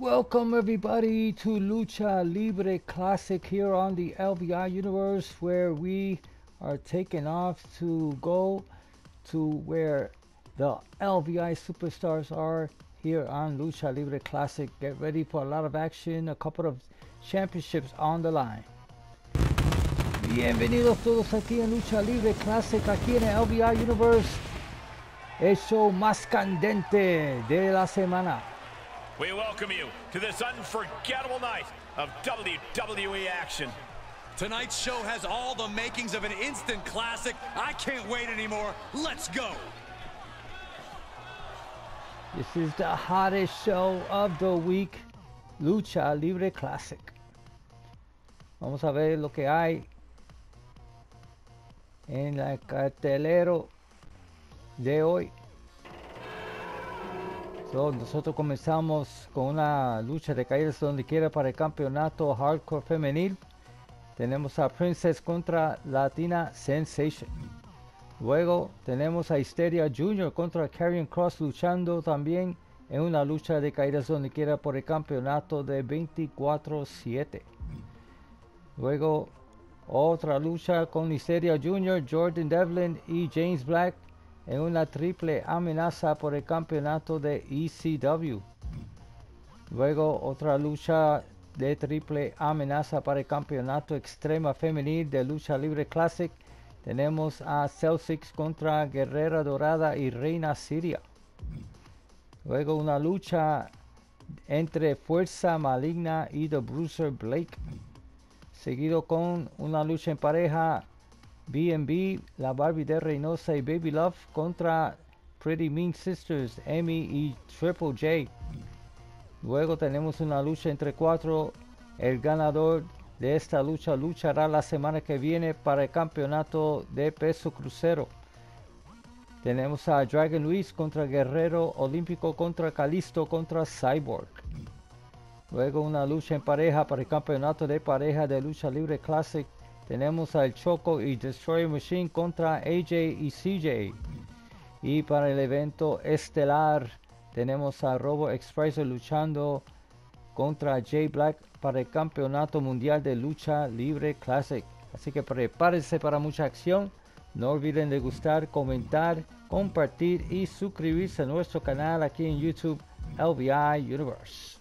Welcome everybody to Lucha Libre Classic here on the LVI Universe, where we are taking off to go to where the LVI superstars are here on Lucha Libre Classic. Get ready for a lot of action, a couple of championships on the line. Bienvenidos todos aquí en Lucha Libre Classic, aquí en el LVI Universe, el show más candente de la semana. We welcome you to this unforgettable night of WWE action. Tonight's show has all the makings of an instant classic. I can't wait anymore. Let's go. This is the hottest show of the week, Lucha Libre Classic. Vamos a ver lo que hay en la cartelera de hoy. So, nosotros comenzamos con una lucha de caídas donde quiera para el campeonato hardcore femenil. Tenemos a Princess contra Latina Sensation. Luego tenemos a Hysteria Jr. contra Karrion Kross, luchando también en una lucha de caídas donde quiera por el campeonato de 24/7. Luego otra lucha con Hysteria Jr., Jordan Devlin y James Black, en una triple amenaza por el campeonato de ECW. Luego otra lucha de triple amenaza para el campeonato extrema femenil de Lucha Libre Classic. Tenemos a Celsix contra Guerrera Dorada y Reina Siria. Luego una lucha entre Fuerza Maligna y The Bruiser Blake, seguido con una lucha en pareja B&B, La Barbie de Reynosa y Baby Love contra Pretty Mean Sisters, Amy y Triple J. Luego tenemos una lucha entre cuatro. El ganador de esta lucha luchará la semana que viene para el campeonato de peso crucero. Tenemos a Dragon Luis contra Guerrero Olímpico contra Calisto contra Cyborg. Luego una lucha en pareja para el campeonato de pareja de Lucha Libre Classic. Tenemos al Choco y Destroyer Machine contra AJ y CJ. Y para el evento estelar tenemos a Robo Express luchando contra J Black para el campeonato mundial de Lucha Libre Classic. Así que prepárense para mucha acción. No olviden de gustar, comentar, compartir y suscribirse a nuestro canal aquí en YouTube, LVI Universe.